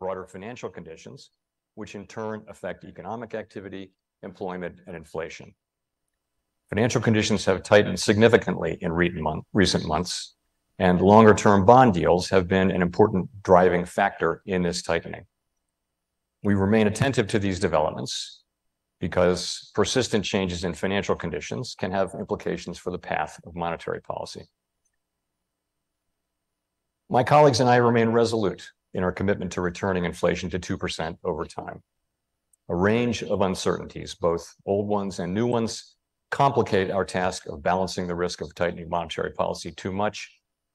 broader financial conditions, which in turn affect economic activity, employment, and inflation. Financial conditions have tightened significantly in recent months, and longer-term bond deals have been an important driving factor in this tightening. We remain attentive to these developments because persistent changes in financial conditions can have implications for the path of monetary policy. My colleagues and I remain resolute in our commitment to returning inflation to 2% over time. A range of uncertainties, both old ones and new ones, complicate our task of balancing the risk of tightening monetary policy too much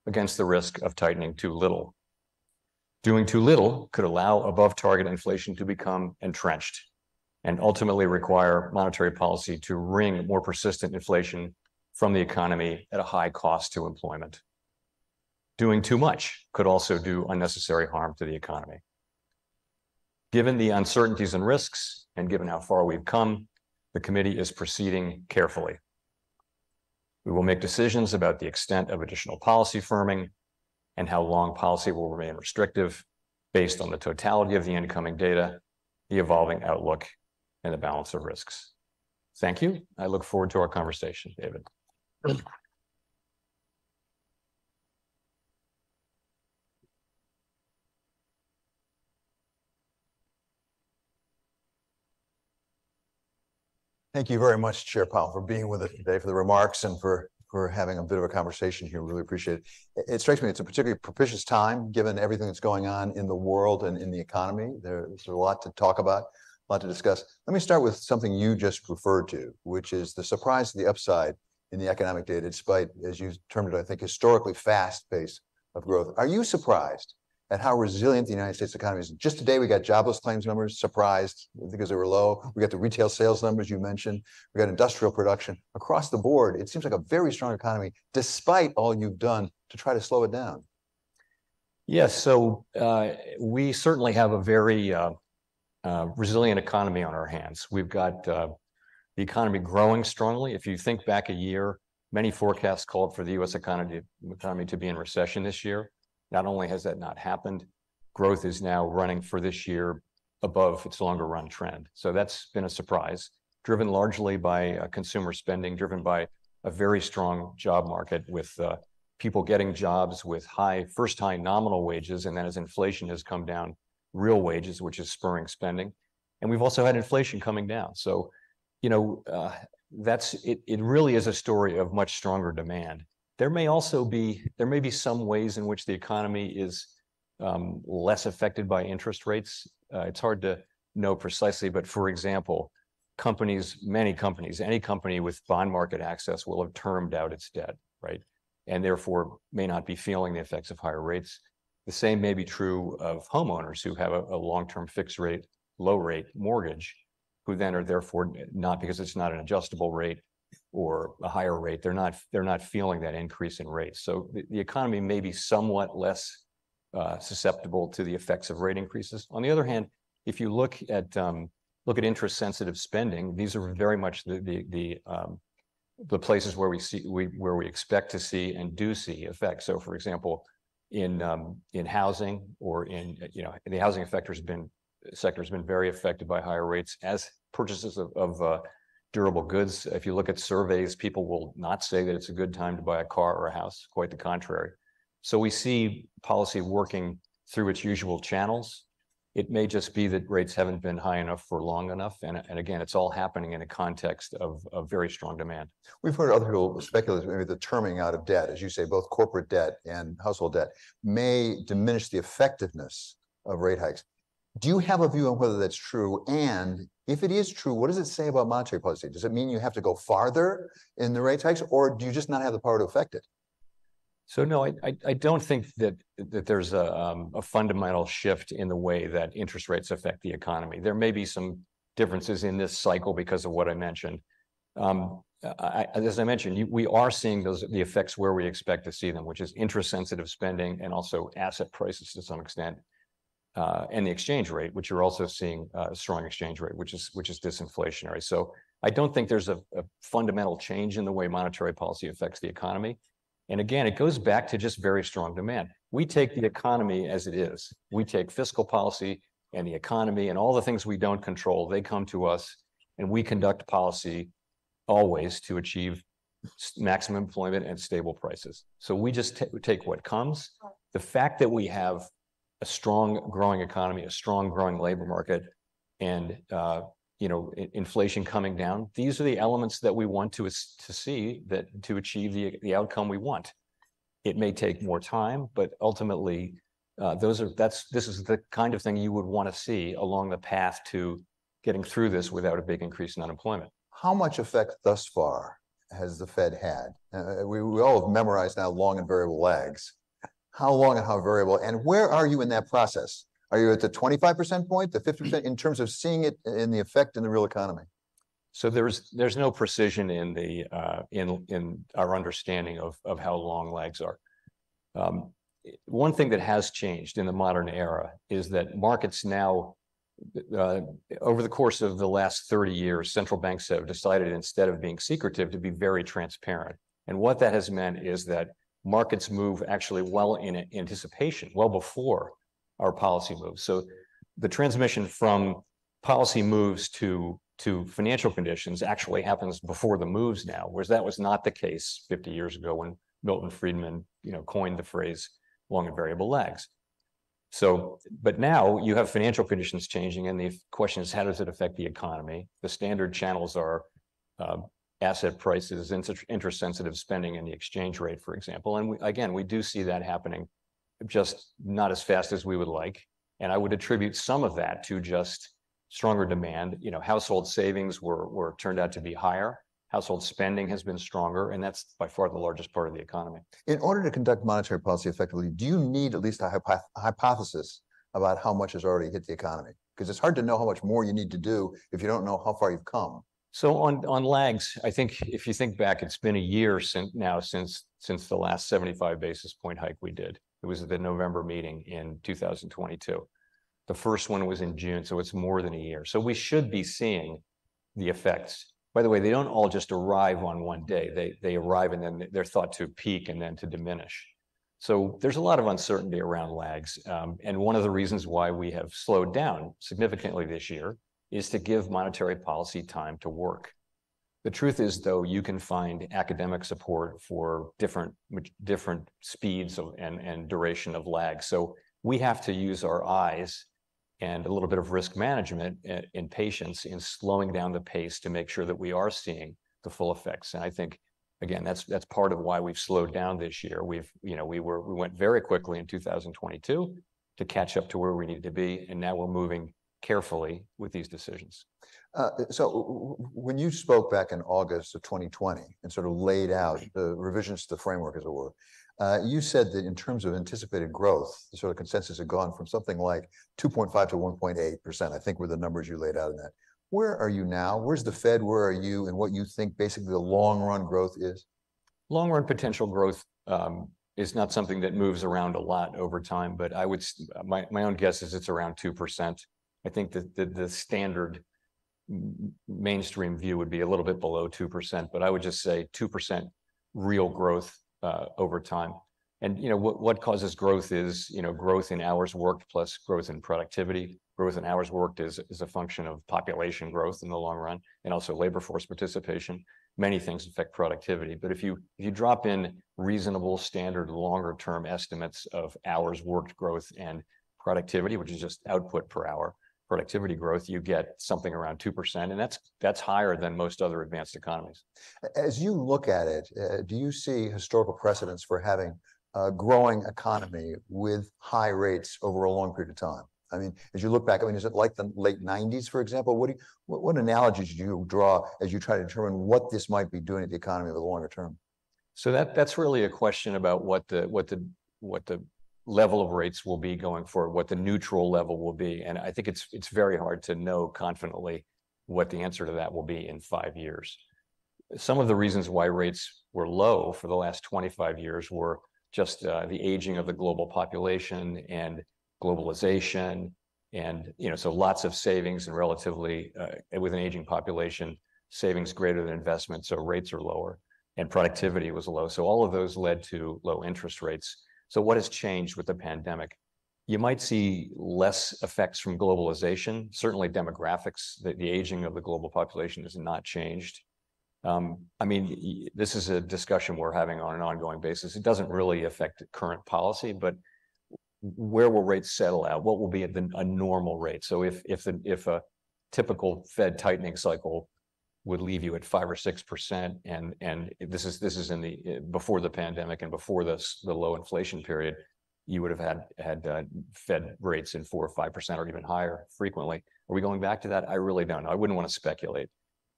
against the risk of tightening too little. Doing too little could allow above-target inflation to become entrenched and ultimately require monetary policy to wring more persistent inflation from the economy at a high cost to employment. Doing too much could also do unnecessary harm to the economy. Given the uncertainties and risks, and given how far we've come, the committee is proceeding carefully. We will make decisions about the extent of additional policy firming and how long policy will remain restrictive based on the totality of the incoming data, the evolving outlook, and the balance of risks. Thank you. I look forward to our conversation, David. Thank you very much, Chair Powell, for being with us today, for the remarks, and for having a bit of a conversation here. Really appreciate it. It strikes me it's a particularly propitious time, given everything that's going on in the world and in the economy. There's a lot to talk about, a lot to discuss. Let me start with something you just referred to, which is the surprise to the upside in the economic data, despite, as you termed it, I think, historically fast pace of growth. Are you surprised at how resilient the United States economy is? Just today, we got jobless claims numbers, surprised because they were low. We got the retail sales numbers you mentioned. We got industrial production. Across the board, it seems like a very strong economy, despite all you've done to try to slow it down. Yes, so we certainly have a very resilient economy on our hands. We've got the economy growing strongly. If you think back a year, many forecasts called for the U.S. economy to be in recession this year. Not only has that not happened, growth is now running for this year above its longer run trend. So that's been a surprise, driven largely by consumer spending, driven by a very strong job market with people getting jobs with first high nominal wages. And then as inflation has come down, real wages, which is spurring spending. And we've also had inflation coming down. So, you know, it really is a story of much stronger demand. There may be some ways in which the economy is less affected by interest rates. It's hard to know precisely, but for example, any company with bond market access will have termed out its debt, right? And therefore may not be feeling the effects of higher rates. The same may be true of homeowners who have a long-term fixed rate, low rate mortgage, who then are therefore not, because it's not an adjustable rate, or a higher rate, they're not feeling that increase in rates. So the economy may be somewhat less susceptible to the effects of rate increases. On the other hand, if you look at interest-sensitive spending, these are very much the places where we expect to see and do see effects. So, for example, in housing or in the housing sector has been very affected by higher rates as purchases of durable goods. If you look at surveys, people will not say that it's a good time to buy a car or a house, quite the contrary. So we see policy working through its usual channels. It may just be that rates haven't been high enough for long enough. And again, it's all happening in a context of very strong demand. We've heard other people speculate maybe the terming out of debt, as you say, both corporate debt and household debt, may diminish the effectiveness of rate hikes. Do you have a view on whether that's true? And if it is true, what does it say about monetary policy? Does it mean you have to go farther in the rate hikes, or do you just not have the power to affect it? So no, I don't think that there's a fundamental shift in the way that interest rates affect the economy. There may be some differences in this cycle because of what I mentioned. As I mentioned, we are seeing the effects where we expect to see them, which is interest-sensitive spending and also asset prices to some extent. And the exchange rate, which you're also seeing a strong exchange rate, which is disinflationary. So I don't think there's a fundamental change in the way monetary policy affects the economy. And again, it goes back to just very strong demand. We take the economy as it is. We take fiscal policy and the economy and all the things we don't control. They come to us, and we conduct policy always to achieve maximum employment and stable prices. So we just take what comes. The fact that we have a strong growing economy, a strong growing labor market, and inflation coming down, these are the elements that we want to see that to achieve the outcome we want. It may take more time, but ultimately, this is the kind of thing you would want to see along the path to getting through this without a big increase in unemployment. How much effect thus far has the Fed had? We all have memorized now long and variable lags. How long and how variable, and where are you in that process? Are you at the 25% point, the 50%, in terms of seeing it in the effect in the real economy? So there's no precision in the in our understanding of how long lags are. One thing that has changed in the modern era is that markets now, over the course of the last 30 years, central banks have decided, instead of being secretive, to be very transparent. And what that has meant is that markets move actually well in anticipation, well before our policy moves. So the transmission from policy moves to financial conditions actually happens before the moves now, whereas that was not the case 50 years ago when Milton Friedman, coined the phrase long and variable lags. So, but now you have financial conditions changing, and the question is, how does it affect the economy? The standard channels are asset prices, interest-sensitive spending, and the exchange rate, for example. And we do see that happening, just not as fast as we would like. And I would attribute some of that to just stronger demand. Household savings were turned out to be higher. Household spending has been stronger, and that's by far the largest part of the economy. In order to conduct monetary policy effectively, do you need at least a hypothesis about how much has already hit the economy? Because it's hard to know how much more you need to do if you don't know how far you've come. So on lags, I think if you think back, it's been a year since the last 75 basis point hike we did. It was at the November meeting in 2022. The first one was in June, so it's more than a year. So we should be seeing the effects. By the way, they don't all just arrive on one day. They arrive and then they're thought to peak and then to diminish. So there's a lot of uncertainty around lags. And one of the reasons why we have slowed down significantly this year is to give monetary policy time to work. The truth is, though, you can find academic support for different speeds and duration of lag. So we have to use our eyes and a little bit of risk management and patience in slowing down the pace to make sure that we are seeing the full effects. And I think, again, that's part of why we've slowed down this year. We went very quickly in 2022 to catch up to where we needed to be, and now we're moving carefully with these decisions. So when you spoke back in August of 2020 and sort of laid out the revisions to the framework, as it were, you said that in terms of anticipated growth, the sort of consensus had gone from something like 2.5 to 1.8%, I think were the numbers you laid out in that. Where are you now? Where's the Fed? Where are you? And what you think basically the long-run growth is? Long-run potential growth is not something that moves around a lot over time, but I would, my own guess is it's around 2%. I think that the standard mainstream view would be a little bit below 2%, but I would just say 2% real growth over time. And what causes growth is growth in hours worked plus growth in productivity. Growth in hours worked is a function of population growth in the long run, and also labor force participation. Many things affect productivity, but if you drop in reasonable standard longer term estimates of hours worked growth and productivity, which is just output per hour, productivity growth, you get something around 2%, and that's higher than most other advanced economies. As you look at it, do you see historical precedents for having a growing economy with high rates over a long period of time? I mean, as you look back, is it like the late 90s, for example? What analogies do you draw as you try to determine what this might be doing to the economy over the longer term? So that's really a question about what the level of rates will be going forward, what the neutral level will be. And I think it's very hard to know confidently what the answer to that will be in 5 years. Some of the reasons why rates were low for the last 25 years were just the aging of the global population and globalization. And, so lots of savings, and relatively, with an aging population, savings greater than investment, so rates are lower, and productivity was low. So all of those led to low interest rates. So what has changed with the pandemic? You might see less effects from globalization. Certainly demographics, the aging of the global population has not changed. I mean, this is a discussion we're having on an ongoing basis. It doesn't really affect current policy, but where will rates settle out? What will be a normal rate? So if a typical Fed tightening cycle would leave you at 5 or 6%, and this is in the before the pandemic and before the low inflation period, you would have had Fed rates in 4 or 5% or even higher frequently. Are we going back to that? I really don't know. I wouldn't want to speculate.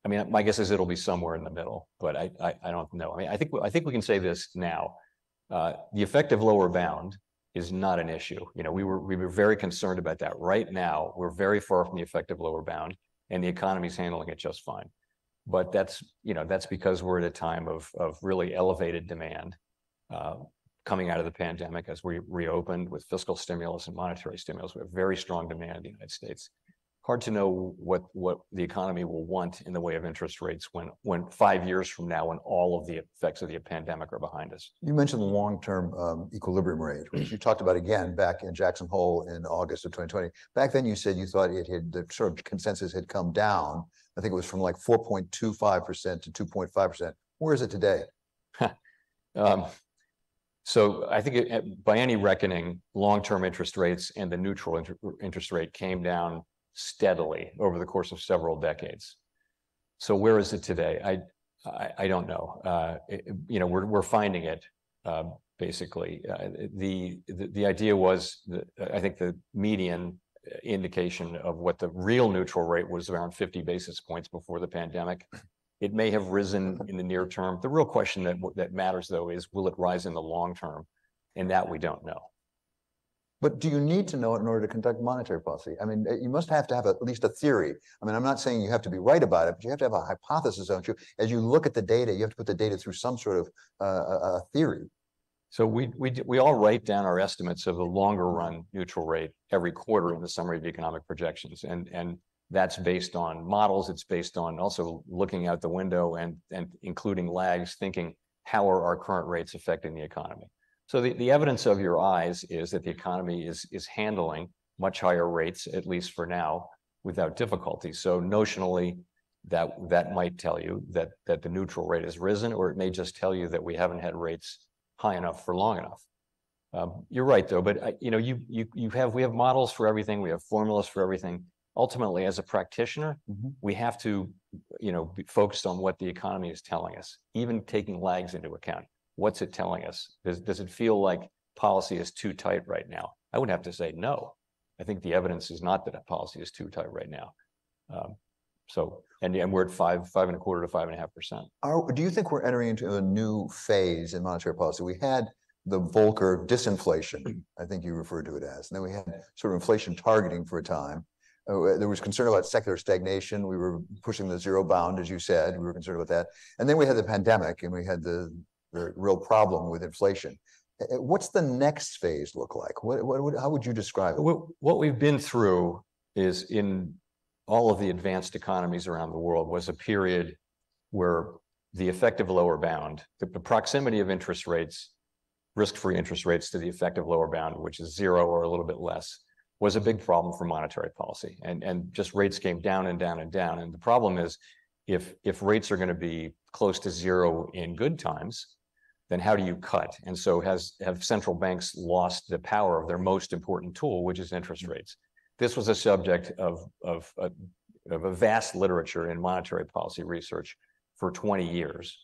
I mean, my guess is it'll be somewhere in the middle, but I don't know. I mean, I think we can say this now. The effective lower bound is not an issue. You know, we were very concerned about that. Right now, we're very far from the effective lower bound, and the economy's handling it just fine. But that's, you know, that's because we're at a time of really elevated demand coming out of the pandemic as we reopened with fiscal stimulus and monetary stimulus. We have very strong demand in the United States. Hard to know what the economy will want in the way of interest rates when 5 years from now, when all of the effects of the pandemic are behind us. You mentioned the long-term equilibrium rate, which you talked about again back in Jackson Hole in August of 2020. Back then you said you thought the sort of consensus had come down. I think it was from like 4.25% to 2.5%. Where is it today? So I think by any reckoning, long-term interest rates and the neutral interest rate came down steadily over the course of several decades. So where is it today? I don't know. You know, we're finding it basically. The idea was that I think the median indication of what the real neutral rate was around 50 basis points before the pandemic. It may have risen in the near term. The real question that matters though is, will it rise in the long term? And that we don't know. But do you need to know it in order to conduct monetary policy? I mean, you must have to have at least a theory. I mean, I'm not saying you have to be right about it, but you have to have a hypothesis, don't you? As you look at the data, you have to put the data through some sort of theory. So we all write down our estimates of the longer run neutral rate every quarter in the Summary of Economic Projections. And that's based on models. It's based on also looking out the window and including lags, thinking how are our current rates affecting the economy? So the evidence of your eyes is that the economy is handling much higher rates, at least for now, without difficulty. So notionally, that might tell you that the neutral rate has risen, or it may just tell you that we haven't had rates high enough for long enough. You're right, though. But you know, we have models for everything. We have formulas for everything. Ultimately, as a practitioner, we have to, you know, be focused on what the economy is telling us, even taking lags into account. What's it telling us? Does it feel like policy is too tight right now? I would have to say no. I think the evidence is not that a policy is too tight right now. So we're at 5.25 to 5.5%. Do you think we're entering into a new phase in monetary policy? We had the Volcker disinflation, I think you referred to it as, and then we had sort of inflation targeting for a time. There was concern about secular stagnation. We were pushing the zero bound, as you said. We were concerned about that. And then we had the pandemic, and we had the real problem with inflation. What's the next phase look like? How would you describe it? What we've been through is, in all of the advanced economies around the world, was a period where the effective lower bound, the proximity of interest rates, risk-free interest rates to the effective lower bound, which is zero or a little bit less, was a big problem for monetary policy. And just rates came down and down and down. And the problem is, if rates are going to be close to zero in good times, then how do you cut? And so have central banks lost the power of their most important tool, which is interest rates? This was a subject of a vast literature in monetary policy research for 20 years.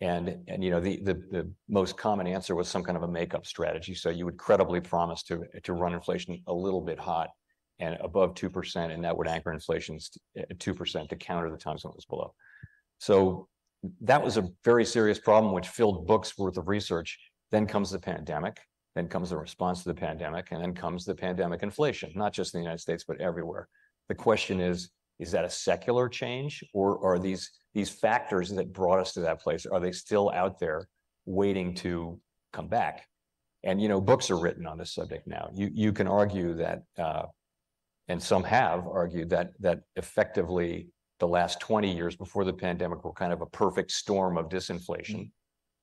And you know, the most common answer was some kind of a makeup strategy. So you would credibly promise to run inflation a little bit hot and above 2%, and that would anchor inflation at 2% to counter the times when it was below. So that was a very serious problem, which filled books worth of research. Then comes the pandemic, then comes the response to the pandemic, and then comes the pandemic inflation, not just in the United States, but everywhere. The question is that a secular change, or are these factors that brought us to that place, are they still out there waiting to come back? And, you know, books are written on this subject now. You can argue that, and some have argued that effectively the last 20 years before the pandemic were kind of a perfect storm of disinflation.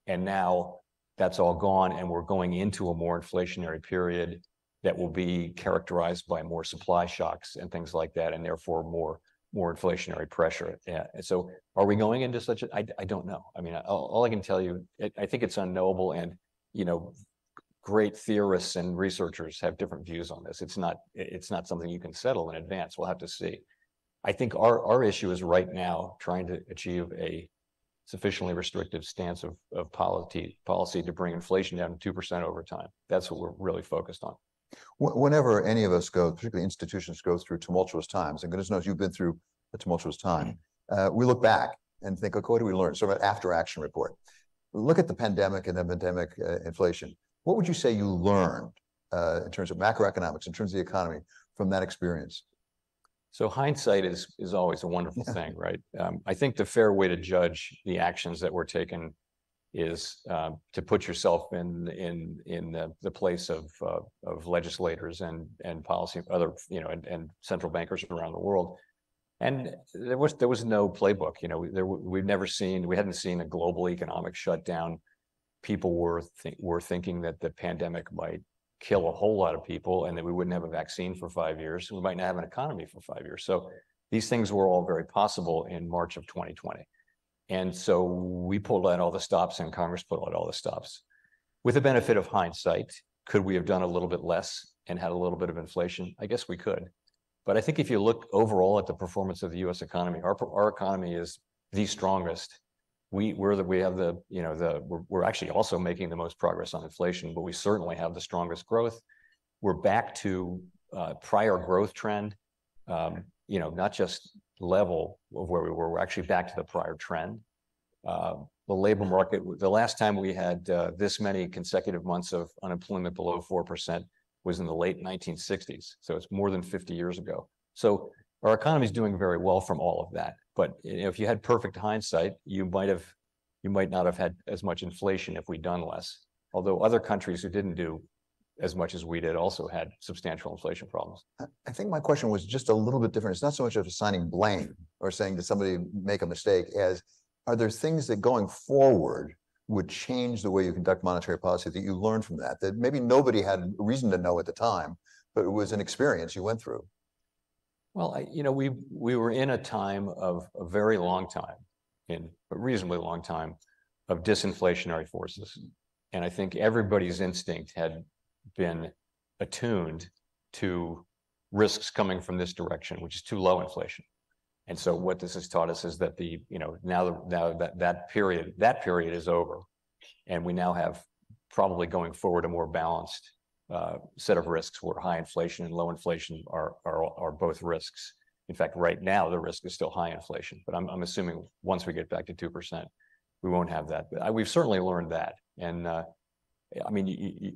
And now that's all gone, and we're going into a more inflationary period that will be characterized by more supply shocks and things like that, and therefore more inflationary pressure. Yeah. And so are we going into such a, I don't know. I mean, all I can tell you, I think it's unknowable, and, you know, great theorists and researchers have different views on this. It's not something you can settle in advance. We'll have to see. I think our issue is right now trying to achieve a sufficiently restrictive stance of policy to bring inflation down to 2% over time. That's what we're really focused on. Whenever any of us go, particularly institutions, go through tumultuous times, and goodness knows you've been through a tumultuous time, we look back and think, okay, what did we learn? Sort of an after-action report. Look at the pandemic and the pandemic inflation. What would you say you learned in terms of macroeconomics, in terms of the economy, from that experience? So hindsight is always a wonderful thing, right? I think the fair way to judge the actions that were taken is to put yourself in the place of legislators and policy, other, you know, and central bankers around the world. And there was no playbook. You know, we hadn't seen a global economic shutdown. People were thinking that the pandemic might kill a whole lot of people, and that we wouldn't have a vaccine for 5 years. We might not have an economy for 5 years. So these things were all very possible in March of 2020. And so we pulled out all the stops, and Congress pulled out all the stops. With the benefit of hindsight, could we have done a little bit less and had a little bit of inflation? I guess we could. But I think if you look overall at the performance of the U.S. economy, our economy is the strongest. We're actually also making the most progress on inflation, but we certainly have the strongest growth. We're back to prior growth trend, you know, not just level of where we were. We're actually back to the prior trend. The labor market, the last time we had this many consecutive months of unemployment below 4% was in the late 1960s. So it's more than 50 years ago. So our economy is doing very well from all of that. But if you had perfect hindsight, you might not have had as much inflation if we'd done less. Although other countries who didn't do as much as we did also had substantial inflation problems. I think my question was just a little bit different. It's not so much of assigning blame or saying that somebody make a mistake as, are there things that going forward would change the way you conduct monetary policy that you learned from that? That maybe nobody had reason to know at the time, but it was an experience you went through. Well, you know, we were in a time of a very long time, in a reasonably long time, of disinflationary forces. And I think everybody's instinct had been attuned to risks coming from this direction, which is too low inflation. And so what this has taught us is that now that period is over, and we now have probably going forward a more balanced set of risks, where high inflation and low inflation are both risks. In fact, right now the risk is still high inflation, but I'm assuming once we get back to 2%, we won't have that. But we've certainly learned that, and I mean,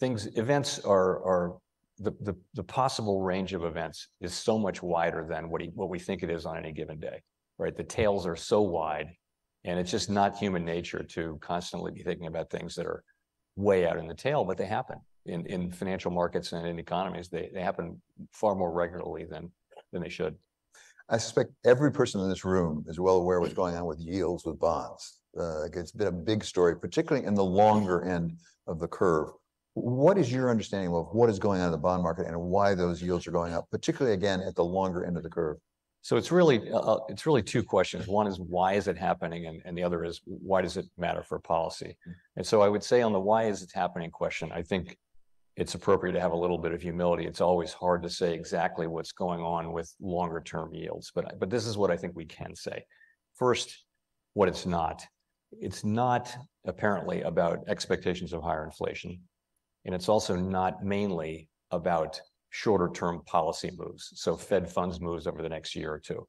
events are the possible range of events is so much wider than what we think it is on any given day, right? The tails are so wide, and it's just not human nature to constantly be thinking about things that are way out in the tail, but they happen in financial markets and in economies. They happen far more regularly than they should. I suspect every person in this room is well aware of what's going on with yields with bonds. It's been a big story, particularly in the longer end of the curve. What is your understanding of what is going on in the bond market and why those yields are going up, particularly again at the longer end of the curve? So it's really two questions. One is, why is it happening? And the other is, why does it matter for policy? And so I would say on the why is it happening question, I think it's appropriate to have a little bit of humility. It's always hard to say exactly what's going on with longer term yields, but this is what I think we can say. First, what it's not. It's not apparently about expectations of higher inflation, and it's also not mainly about shorter term policy moves. So Fed funds moves over the next year or two.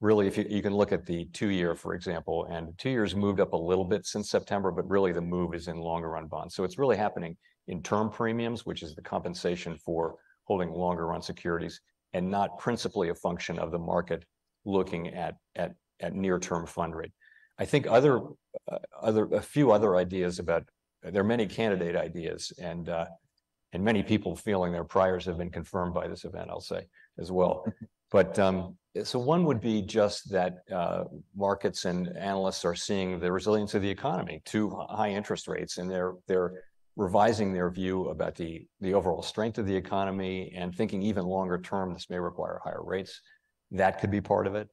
Really, if you can look at the 2 year, for example, and 2 years moved up a little bit since September, but really the move is in longer run bonds. So it's really happening in term premiums, which is the compensation for holding longer run securities, and not principally a function of the market looking at near term fund rate. I think a few other ideas about, there are many candidate ideas, and many people feeling their priors have been confirmed by this event, I'll say, as well. But so one would be just that markets and analysts are seeing the resilience of the economy to high interest rates, and they're revising their view about the overall strength of the economy and thinking even longer term, this may require higher rates. That could be part of it.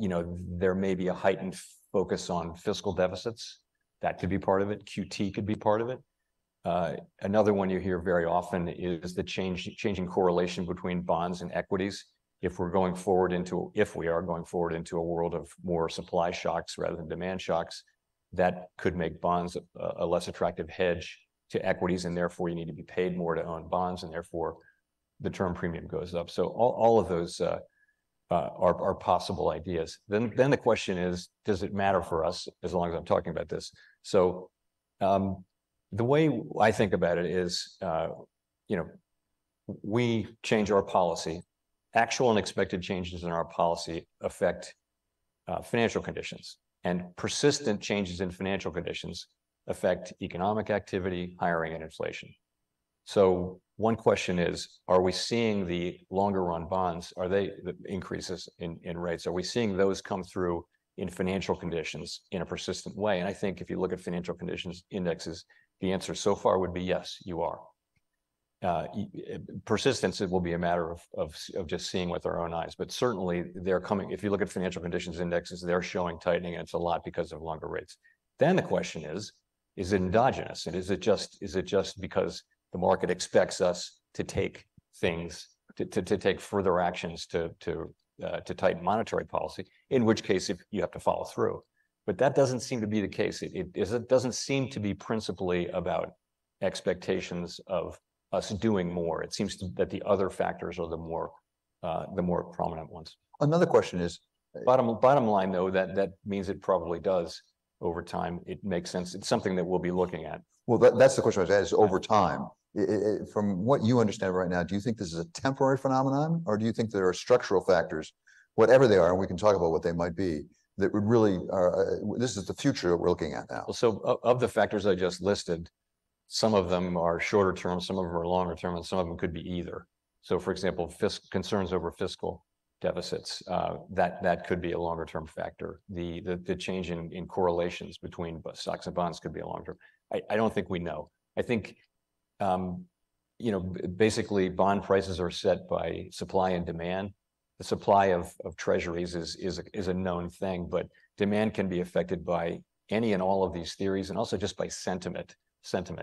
You know, there may be a heightened focus on fiscal deficits. That could be part of it. QT could be part of it. Another one you hear very often is the changing correlation between bonds and equities. If we are going forward into a world of more supply shocks rather than demand shocks, that could make bonds a less attractive hedge to equities, and therefore you need to be paid more to own bonds, and therefore the term premium goes up. So all of those are possible ideas. Then the question is, does it matter for us as long as I'm talking about this? So the way I think about it is, you know, we change our policy. Actual and expected changes in our policy affect financial conditions, and persistent changes in financial conditions affect economic activity, hiring, and inflation. So one question is, are we seeing the longer run bonds, are they the increases in rates? Are we seeing those come through in financial conditions in a persistent way? And I think if you look at financial conditions indexes, the answer so far would be yes, you are. Persistence, it will be a matter of just seeing with our own eyes, but certainly they're coming. If you look at financial conditions indexes, they're showing tightening, and it's a lot because of longer rates. Then the question is it endogenous, and is it just because the market expects us to take things to take further actions to tighten monetary policy, in which case if you have to follow through. But that doesn't seem to be the case. It doesn't seem to be principally about expectations of us doing more. It seems that the other factors are the more prominent ones. Another question is, bottom line though, that means it probably does over time. It makes sense. It's something that we'll be looking at. Well, that's the question I was asking, is over time. From what you understand right now, do you think this is a temporary phenomenon, or do you think there are structural factors, whatever they are, and we can talk about what they might be, that would really are, this is the future that we're looking at now? Well, so of the factors I just listed, some of them are shorter term, some of them are longer term, and some of them could be either. So for example, concerns over fiscal deficits, that could be a longer term factor. The change in correlations between stocks and bonds could be a long term. I don't think we know. I think, you know, basically bond prices are set by supply and demand. The supply of treasuries is a known thing, but demand can be affected by any and all of these theories, and also just by sentiment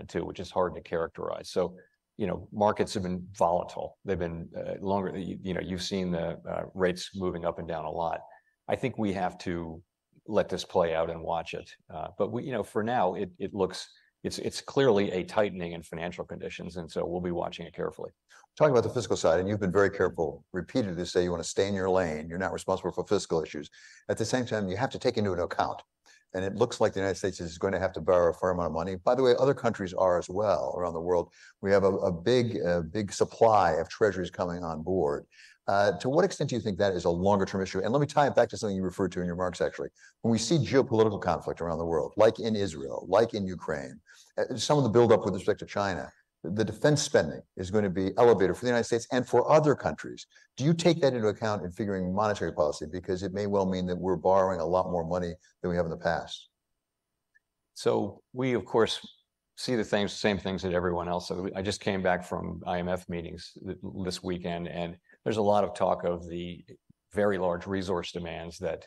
too, which is hard to characterize. So, you know, markets have been volatile. They've been longer, you know, you've seen the rates moving up and down a lot. I think we have to let this play out and watch it. But we, you know, for now, it looks, it's clearly a tightening in financial conditions. And so we'll be watching it carefully. Talking about the fiscal side, and you've been very careful repeatedly to say you want to stay in your lane. You're not responsible for fiscal issues. At the same time, you have to take into account, and it looks like the United States is going to have to borrow a fair amount of money. By the way, other countries are as well around the world. We have a big supply of treasuries coming on board. To what extent do you think that is a longer term issue? And let me tie it back to something you referred to in your remarks, actually. When we see geopolitical conflict around the world, like in Israel, like in Ukraine, some of the buildup with respect to China, the defense spending is going to be elevated for the United States and for other countries. Do you take that into account in figuring monetary policy? Because it may well mean that we're borrowing a lot more money than we have in the past. So we, of course, see the same things that everyone else. I just came back from IMF meetings this weekend, and there's a lot of talk of the very large resource demands that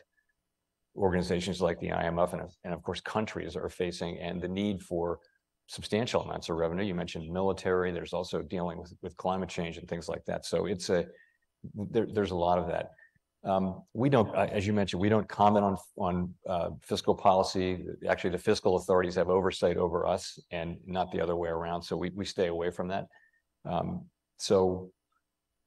organizations like the IMF and of course countries are facing, and the need for substantial amounts of revenue. You mentioned military. There's also dealing with climate change and things like that. So it's there's a lot of that. We don't, as you mentioned, we don't comment on fiscal policy. Actually, the fiscal authorities have oversight over us and not the other way around. So we stay away from that. So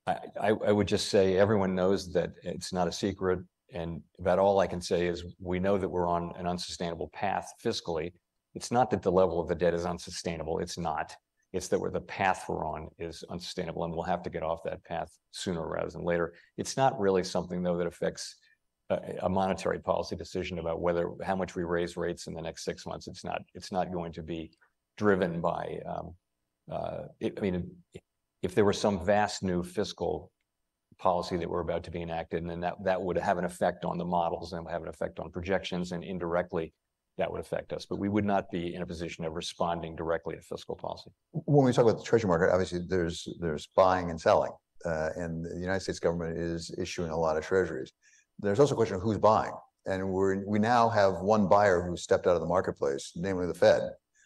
I would just say everyone knows that it's not a secret. And about all I can say is we know that we're on an unsustainable path fiscally. It's not that the level of the debt is unsustainable. It's not. It's that where the path we're on is unsustainable, and we'll have to get off that path sooner rather than later. It's not really something, though, that affects a monetary policy decision about how much we raise rates in the next 6 months. It's not going to be driven by. I mean, if there were some vast new fiscal policy that were about to be enacted, and then that would have an effect on the models and would have an effect on projections, and indirectly that would affect us. But we would not be in a position of responding directly to fiscal policy. When we talk about the treasury market, obviously there's buying and selling, and the United States government is issuing a lot of treasuries. There's also a question of who's buying, and we now have one buyer who stepped out of the marketplace, namely the Fed,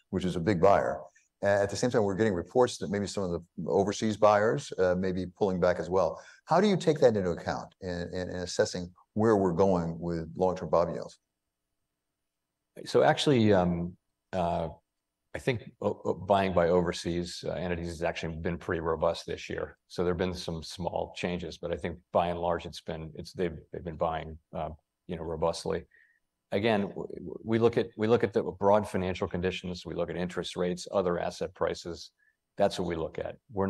which is a big buyer. At the same time, we're getting reports that maybe some of the overseas buyers may be pulling back as well. How do you take that into account in assessing where we're going with long-term bond yields? So actually, I think buying by overseas entities has actually been pretty robust this year. So there have been some small changes, but I think by and large, they've been buying, robustly. Again, we look at the broad financial conditions. We look at interest rates, other asset prices. That's what we look at. We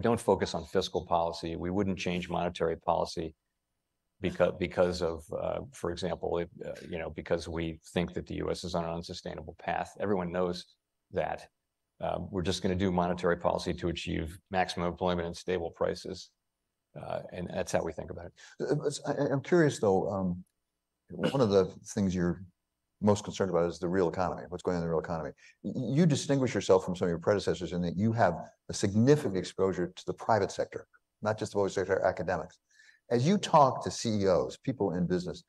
don't focus on fiscal policy. We wouldn't change monetary policy because we think that the U.S. is on an unsustainable path. Everyone knows that. We're just going to do monetary policy to achieve maximum employment and stable prices. And that's how we think about it. I'm curious, though, one of the things you're most concerned about is the real economy, what's going on in the real economy. You distinguish yourself from some of your predecessors in that you have a significant exposure to the private sector, not just the public sector, academics. As you talk to CEOs, people in business,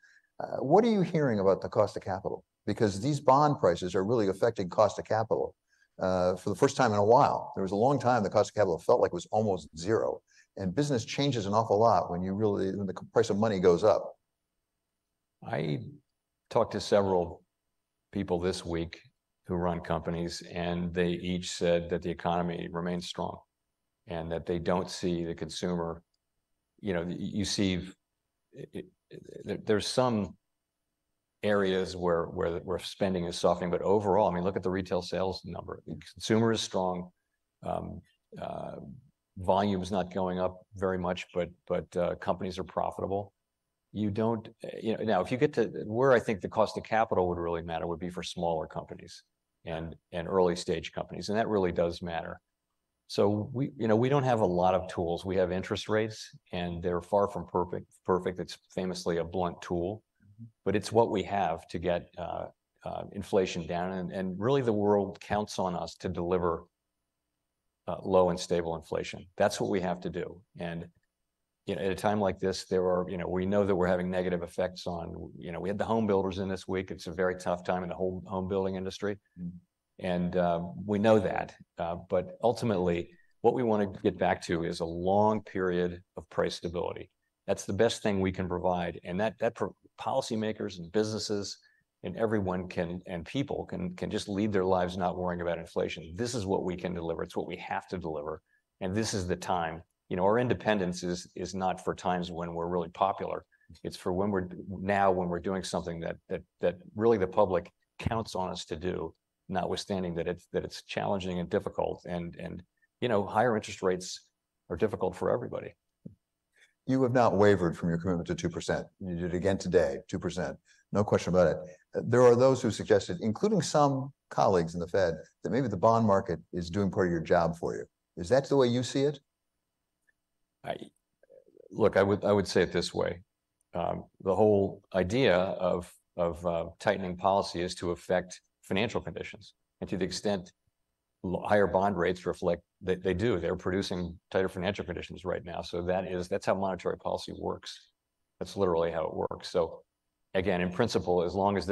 what are you hearing about the cost of capital? Because these bond prices are really affecting cost of capital for the first time in a while. There was a long time the cost of capital felt like it was almost zero. And business changes an awful lot when the price of money goes up. I talked to several people this week who run companies, and they each said that the economy remains strong and that they don't see the consumer. You see there's some areas where spending is softening, but overall, I mean, look at the retail sales number. The consumer is strong. Volume's not going up very much, but companies are profitable. Now if you get to where I think the cost of capital would really matter would be for smaller companies and early stage companies, and that really does matter. So we don't have a lot of tools. We have interest rates, and they're far from perfect. It's famously a blunt tool, but it's what we have to get inflation down, and really the world counts on us to deliver low and stable inflation. That's what we have to do. And at a time like this, we know that we're having negative effects on, we had the home builders in this week. It's a very tough time in the whole home building industry. And we know that. But ultimately, what we want to get back to is a long period of price stability. That's the best thing we can provide. And that policymakers and businesses and everyone people can just lead their lives not worrying about inflation. This is what we can deliver. It's what we have to deliver. And this is the time. Our independence is not for times when we're really popular. It's for when we're doing something that really the public counts on us to do, notwithstanding that it's challenging and difficult. And higher interest rates are difficult for everybody. You have not wavered from your commitment to 2%. You did it again today, 2%. No question about it. There are those who suggested, including some colleagues in the Fed, that maybe the bond market is doing part of your job for you. Is that the way you see it? I would say it this way. The whole idea of tightening policy is to affect financial conditions. And to the extent higher bond rates reflect, they do. They're producing tighter financial conditions right now. So that's how monetary policy works. That's literally how it works. So again, in principle, as long as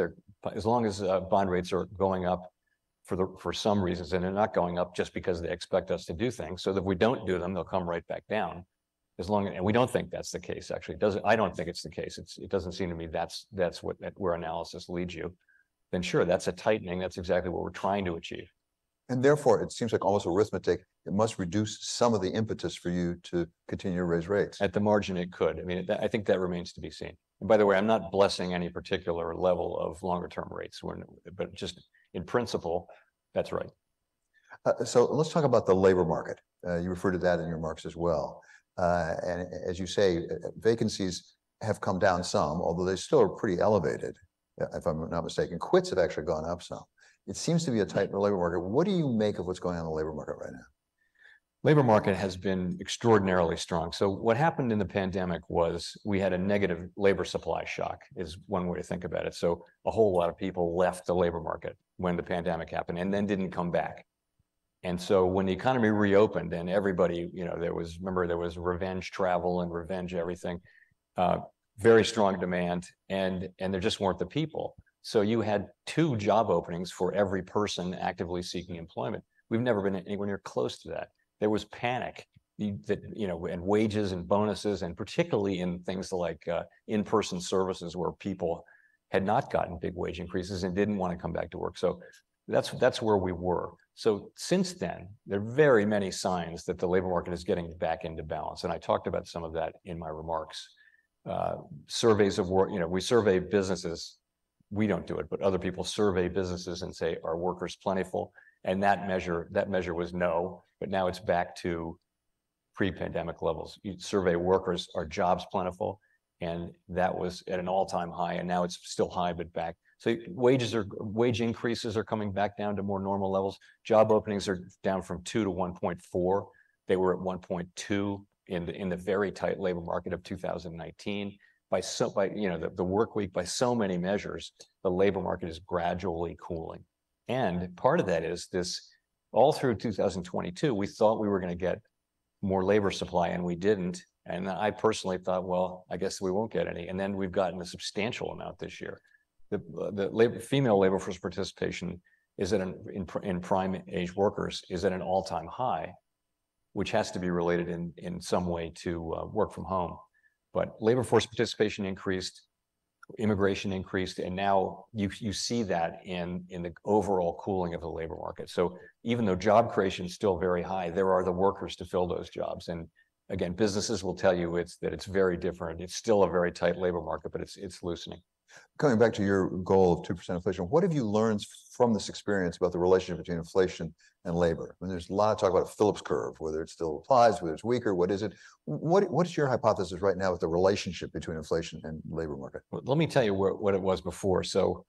bond rates are going up for some reasons, and they're not going up just because they expect us to do things, so that if we don't do them, they'll come right back down. And we don't think that's the case. Actually, I don't think it's the case. It doesn't seem to me that's where analysis leads you. Then sure, that's a tightening. That's exactly what we're trying to achieve. And therefore, it seems like almost arithmetic. It must reduce some of the impetus for you to continue to raise rates. At the margin, it could. I mean, I think that remains to be seen. And by the way, I'm not blessing any particular level of longer-term rates, but just in principle, that's right. So let's talk about the labor market. You refer to that in your remarks as well. And as you say, vacancies have come down some, although they still are pretty elevated, if I'm not mistaken. Quits have actually gone up some. It seems to be a tight labor market. What do you make of what's going on in the labor market right now? labor market has been extraordinarily strong. So what happened in the pandemic was we had a negative labor supply shock is one way to think about it. So a whole lot of people left the labor market when the pandemic happened and then didn't come back. And so when the economy reopened and everybody, you know, there was, remember, there was revenge travel and revenge everything, very strong demand, and there just weren't the people. So you had 2 job openings for every person actively seeking employment. We've never been anywhere near close to that. There was panic that, you know, and wages and bonuses, and particularly in things like in-person services where people had not gotten big wage increases and didn't want to come back to work. So that's where we were. So since then, there are very many signs that the labor market is getting back into balance. And I talked about some of that in my remarks. Surveys of work, you know, we survey businesses. We don't do it, but other people survey businesses and say, are workers plentiful? And that measure was no, but now it's back to pre-pandemic levels. You survey workers, are jobs plentiful? And that was at an all-time high, and now it's still high, but back. So wage increases are coming back down to more normal levels. Job openings are down from 2 to 1.4. They were at 1.2 in the very tight labor market of 2019. By you know, the work week, by so many measures, the labor market is gradually cooling. And part of that is this, all through 2022, we thought we were going to get more labor supply, and we didn't. And I personally thought, well, I guess we won't get any. And then we've gotten a substantial amount this year. The female labor force participation is at in prime age workers is at an all-time high, which has to be related in some way to work from home. But labor force participation increased, immigration increased, and now you see that in the overall cooling of the labor market. So even though job creation is still very high, there are the workers to fill those jobs. And again, businesses will tell you that it's very different. It's still a very tight labor market, but it's loosening. Coming back to your goal of 2% inflation, what have you learned from this experience about the relationship between inflation and labor? I mean, there's a lot of talk about a Phillips curve, whether it still applies, whether it's weaker, what is it? What is your hypothesis right now with the relationship between inflation and labor market? Well, let me tell you what it was before. So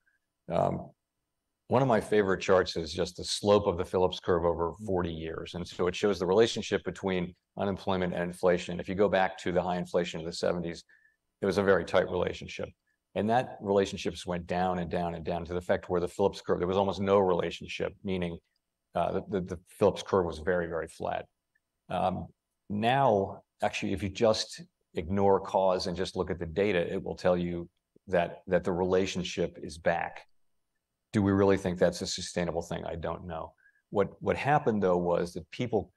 one of my favorite charts is just the slope of the Phillips curve over 40 years. And so it shows the relationship between unemployment and inflation. If you go back to the high inflation of the 70s, it was a very tight relationship. And that relationships went down and down and down to the effect where the Phillips curve, there was almost no relationship, meaning the Phillips curve was very, very flat. Now, actually, if you just ignore cause and just look at the data, it will tell you that the relationship is back. Do we really think that's a sustainable thing? I don't know. What happened, though, was that people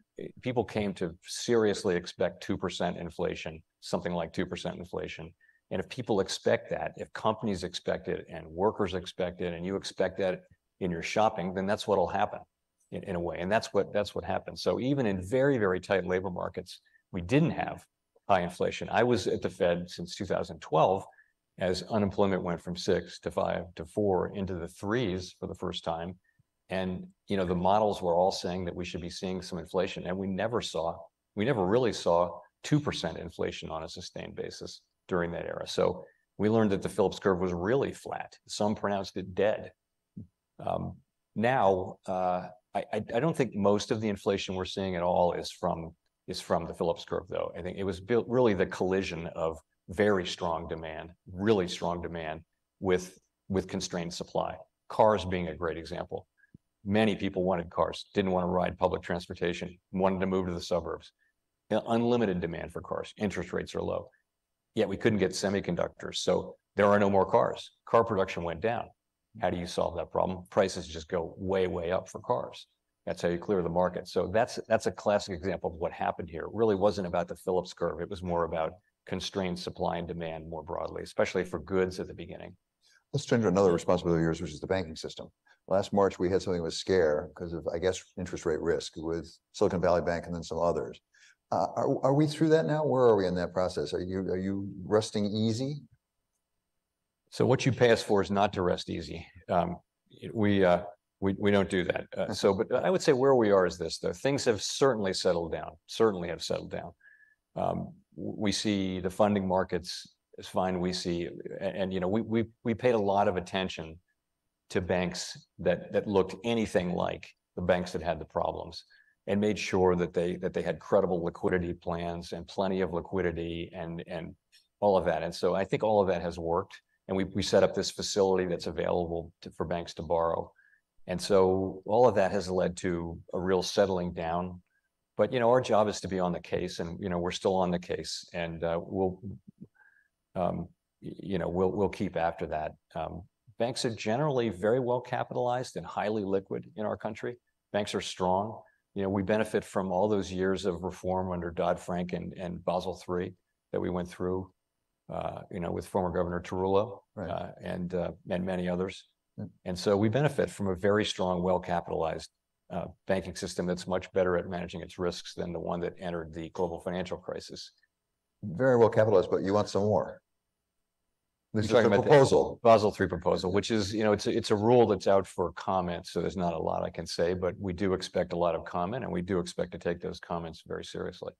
came to seriously expect 2% inflation, something like 2% inflation. And if people expect that, if companies expect it and workers expect it, and you expect that in your shopping, then that's what'll happen in a way. And that's what happened. So even in very, very tight labor markets, we didn't have high inflation. I was at the Fed since 2012 as unemployment went from 6 to 5 to 4 into the 3s for the first time. And, you know, the models were all saying that we should be seeing some inflation. And we never really saw 2% inflation on a sustained basis during that era. So we learned that the Phillips curve was really flat. Some pronounced it dead. I don't think most of the inflation we're seeing at all is from the Phillips curve, though. I think it was really the collision of really strong demand with constrained supply. Cars being a great example. Many people wanted cars, didn't want to ride public transportation, wanted to move to the suburbs. Unlimited demand for cars. Interest rates are low. Yet we couldn't get semiconductors. So there are no more cars. Car production went down. How do you solve that problem? Prices just go way, way up for cars. That's how you clear the market. So that's a classic example of what happened here. It really wasn't about the Phillips curve. It was more about constrained supply and demand more broadly, especially for goods at the beginning. Let's turn to another responsibility of yours, which is the banking system. Last March, we had something that was scare because of, I guess, interest rate risk with Silicon Valley Bank and then some others. Are we through that now? Where are we in that process? Are you resting easy? So what you pay us for is not to rest easy. We don't do that. But I would say where we are is this, though. Things have certainly settled down. We see the funding markets is fine. We see, and you know, we paid a lot of attention to banks that looked anything like the banks that had the problems. and made sure that they had credible liquidity plans and plenty of liquidity and all of that. And so I think all of that has worked. And we set up this facility that's available for banks to borrow. And so all of that has led to a real settling down. But, you know, our job is to be on the case, and, you know, we're still on the case, and we'll keep after that. Banks are generally very well capitalized and highly liquid in our country. Banks are strong. You know, we benefit from all those years of reform under Dodd-Frank and Basel III that we went through, you know, with former Governor Tarullo, right, and many others. And so we benefit from a very strong, well-capitalized banking system that's much better at managing its risks than the one that entered the global financial crisis. Very well capitalized, but you want some more. This is a proposal, Basel III proposal, which is, you know, it's a rule that's out for comment, so there's not a lot I can say, but we do expect a lot of comment, and we do expect to take those comments very seriously.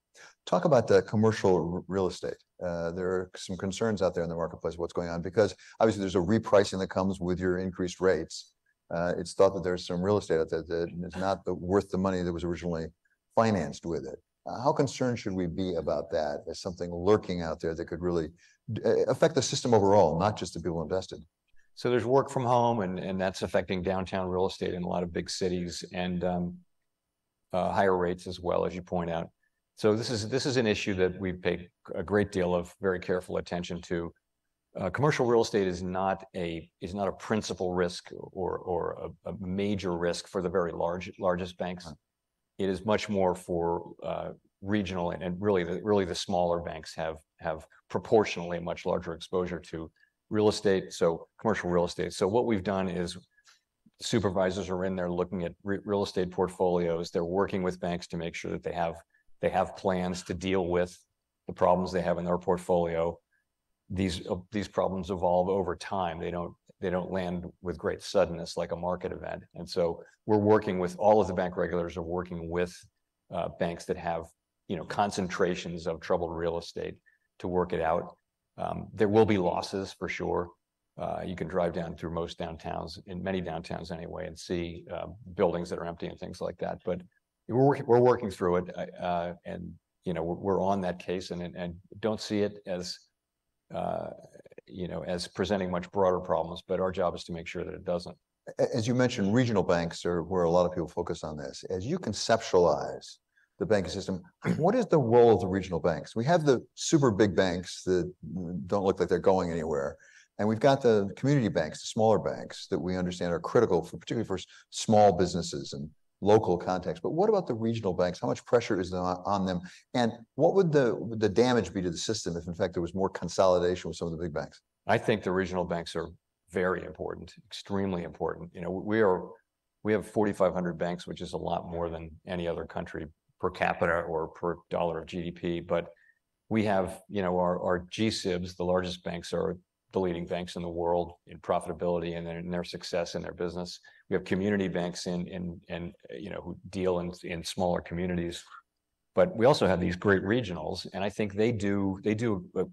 Talk about the commercial real estate. There are some concerns out there in the marketplace, what's going on, because obviously there's a repricing that comes with your increased rates. It's thought that there's some real estate out there that is not worth the money that was originally financed with it. How concerned should we be about that as something lurking out there that could really affect the system overall, not just the people invested? So there's work from home, and that's affecting downtown real estate in a lot of big cities, and higher rates as well, as you point out. So this is an issue that we've paid a great deal of very careful attention to. Commercial real estate is not a principal risk or a major risk for the very largest banks. It is much more for regional and really the smaller banks have proportionally a much larger exposure to real estate, so commercial real estate. So what we've done is supervisors are in there looking at real estate portfolios. They're working with banks to make sure that they have plans to deal with the problems they have in their portfolio. These problems evolve over time. They don't land with great suddenness like a market event. And so we're working with all of the bank regulators are working with banks that have, you know, concentrations of troubled real estate to work it out. There will be losses for sure. You can drive down through most downtowns, in many downtowns anyway, and see buildings that are empty and things like that. But we're working through it, and, you know, we're on that case, and don't see it as you know, as presenting much broader problems, but our job is to make sure that it doesn't. As you mentioned, regional banks are where a lot of people focus on this. As you conceptualize the banking system, what is the role of the regional banks? We have the super big banks that don't look like they're going anywhere, and we've got the community banks, the smaller banks that we understand are critical, for particularly for small businesses and local context. But what about the regional banks? How much pressure is on them? And what would the damage be to the system if, in fact, there was more consolidation with some of the big banks? I think the regional banks are very important, extremely important. You know, we have 4,500 banks, which is a lot more than any other country per capita or per dollar of GDP. But we have, you know, our G-SIBs, the largest banks, are the leading banks in the world in profitability and in their success in their business. We have community banks in you know, who deal in smaller communities, but we also have these great regionals, and I think they do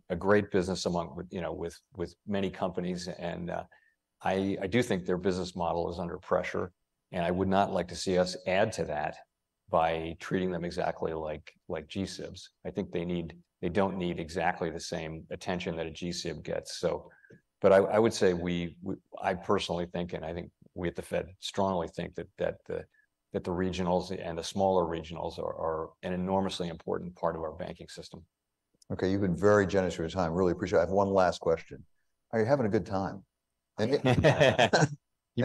a great business among, you know, with many companies, and I do think their business model is under pressure, and I would not like to see us add to that by treating them exactly like G-SIBs. I think they don't need exactly the same attention that a G-SIB gets. So, but I would say I personally think, and I think we at the Fed strongly think that the regionals and the smaller regionals are an enormously important part of our banking system. Okay, you've been very generous with your time. Really appreciate it. I have one last question. Are you having a good time? And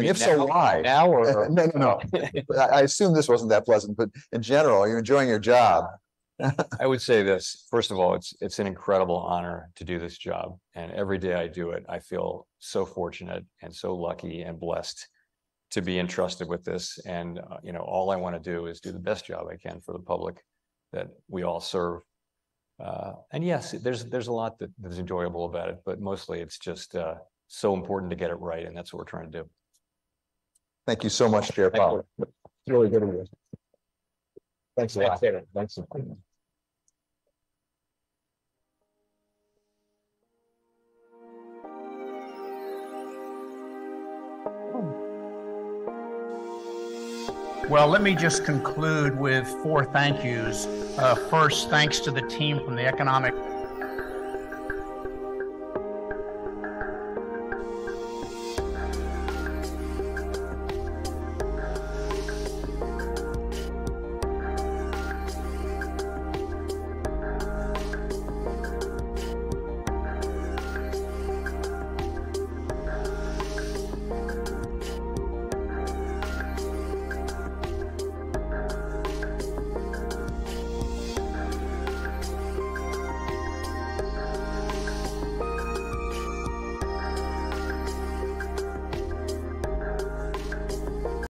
if so, why? Now or no. I assume this wasn't that pleasant, but in general, are you enjoying your job? I would say this. First of all, it's an incredible honor to do this job, and every day I do it, I feel so fortunate and so lucky and blessed to be entrusted with this. And you know, all I want to do is do the best job I can for the public that we all serve. And yes, there's a lot that's enjoyable about it, but mostly it's just so important to get it right, and that's what we're trying to do. Thank you so much, Chair Powell. It's really good of you. Thanks a lot. Thanks a lot. Well, let me just conclude with 4 thank yous. First, thanks to the team from the Economic